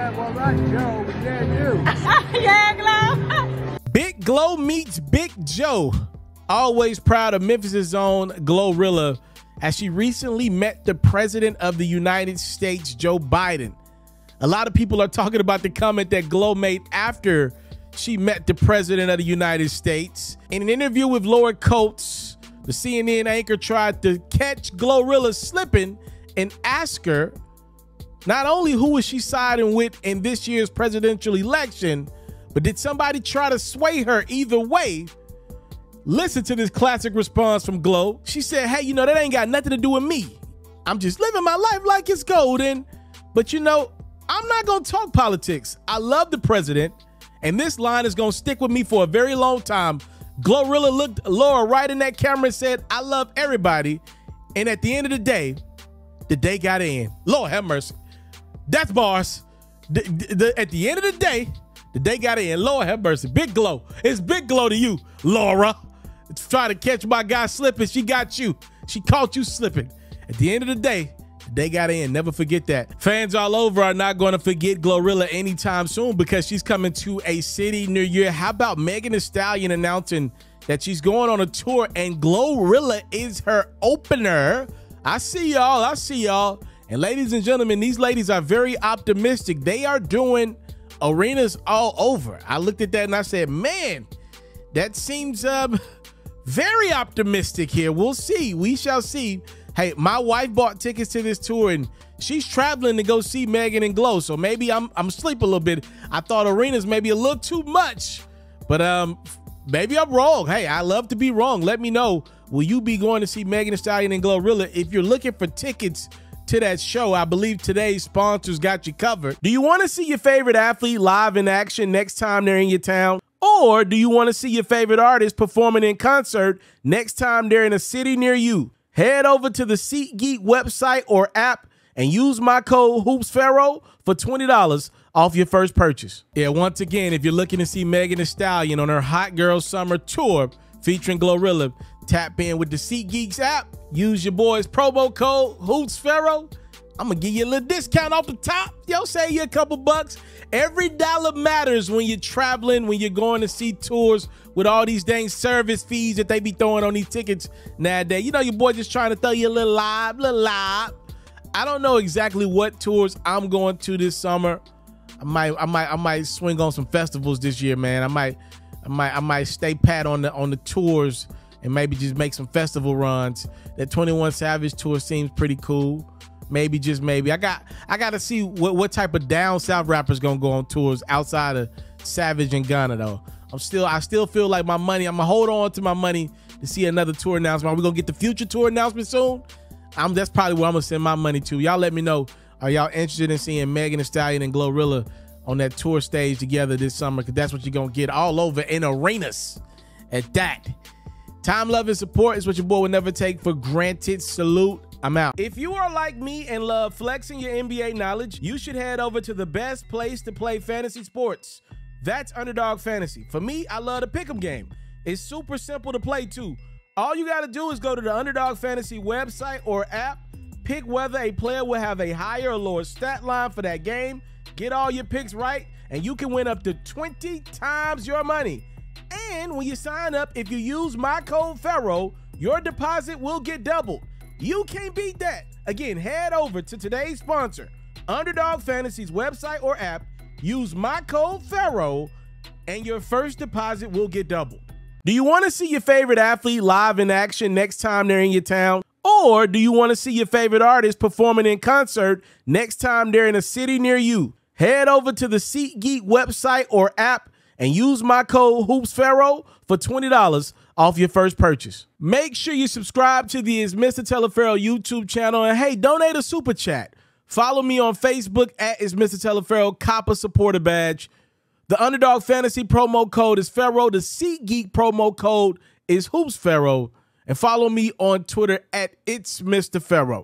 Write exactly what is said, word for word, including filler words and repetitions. said, well, right, Joe, we did you. Yeah, Glow. Big Glow meets Big Joe. Always proud of Memphis' own Glorilla, as she recently met the president of the United States, Joe Biden. A lot of people are talking about the comment that Glow made after she met the president of the United States. In an interview with Laura Coates, the C N N anchor tried to catch Glorilla slipping and ask her not only who was she siding with in this year's presidential election, but did somebody try to sway her either way? Listen to this classic response from Glow. She said, hey, you know, that ain't got nothing to do with me. I'm just living my life like it's golden. But, you know, I'm not going to talk politics. I love the president, and this line is going to stick with me for a very long time. Glorilla looked Laura right in that camera and said, I love everybody. And at the end of the day, the day got in. Lord have mercy. That's bars. The, the, the, at the end of the day, the day got in. Lord have mercy. Big Glow. It's Big Glow to you, Laura. Try to catch my guy slipping. She got you. She caught you slipping. At the end of the day, the day got in. Never forget that. Fans all over are not going to forget Glorilla anytime soon, because she's coming to a city near you. How about Megan Thee Stallion announcing that she's going on a tour, and Glorilla is her opener? I see y'all. I see y'all. And ladies and gentlemen, these ladies are very optimistic. They are doing arenas all over. I looked at that and I said, man, that seems uh, very optimistic here. We'll see. We shall see. Hey, my wife bought tickets to this tour, and she's traveling to go see Megan and Glow. So maybe I'm I'm asleep a little bit. I thought arenas maybe a little too much, but um, maybe I'm wrong. Hey, I love to be wrong. Let me know. Will you be going to see Megan Thee Stallion and Glorilla? If you're looking for tickets to that show, I believe today's sponsors got you covered. Do you want to see your favorite athlete live in action next time they're in your town? Or do you want to see your favorite artist performing in concert next time they're in a city near you? Head over to the SeatGeek website or app and use my code HoopsFerro for twenty dollars off your first purchase. Yeah, once again, if you're looking to see Megan Thee Stallion on her Hot Girl Summer Tour featuring Glorilla, tap in with the SeatGeeks app. Use your boy's promo code HoopsFerro. I'm going to give you a little discount off the top. Yo, save you a couple bucks. Every dollar matters when you're traveling, when you're going to see tours, with all these dang service fees that they be throwing on these tickets nowadays. You know, your boy just trying to throw you a little live, little live. I don't know exactly what tours I'm going to this summer. I might, I might, I might swing on some festivals this year, man. I might, I might, I might stay pat on the on the tours and maybe just make some festival runs. That twenty-one Savage tour seems pretty cool. Maybe, just maybe. I got I got to see what, what type of down south rappers going to go on tours outside of Savage and Ghana, though. I'm still, I still feel like my money, I'm going to hold on to my money to see another tour announcement. Are we going to get the future tour announcement soon? I'm, that's probably where I'm going to send my money to. Y'all let me know. Are y'all interested in seeing Megan Thee Stallion and Glorilla on that tour stage together this summer? Because that's what you're going to get all over in arenas at that. Time, love, and support is what your boy will never take for granted. Salute. I'm out. If you are like me and love flexing your N B A knowledge, you should head over to the best place to play fantasy sports. That's Underdog Fantasy. For me, I love the pick'em game. It's super simple to play too. All you got to do is go to the Underdog Fantasy website or app, pick whether a player will have a higher or lower stat line for that game, get all your picks right, and you can win up to twenty times your money. And when you sign up, if you use my code FERRO, your deposit will get doubled. You can't beat that. Again, head over to today's sponsor, Underdog Fantasy's website or app, use my code FERRO, and your first deposit will get doubled. Do you want to see your favorite athlete live in action next time they're in your town? Or do you want to see your favorite artist performing in concert next time they're in a city near you? Head over to the SeatGeek website or app and use my code HoopsFerro for twenty dollars off your first purchase. Make sure you subscribe to the It's Mister Taliaferro YouTube channel, and hey, donate a super chat. Follow me on Facebook at It's Mister Taliaferro, copper supporter badge. The Underdog Fantasy promo code is Ferro. The SeatGeek promo code is HoopsFerro. And follow me on Twitter at It's Mister Ferro.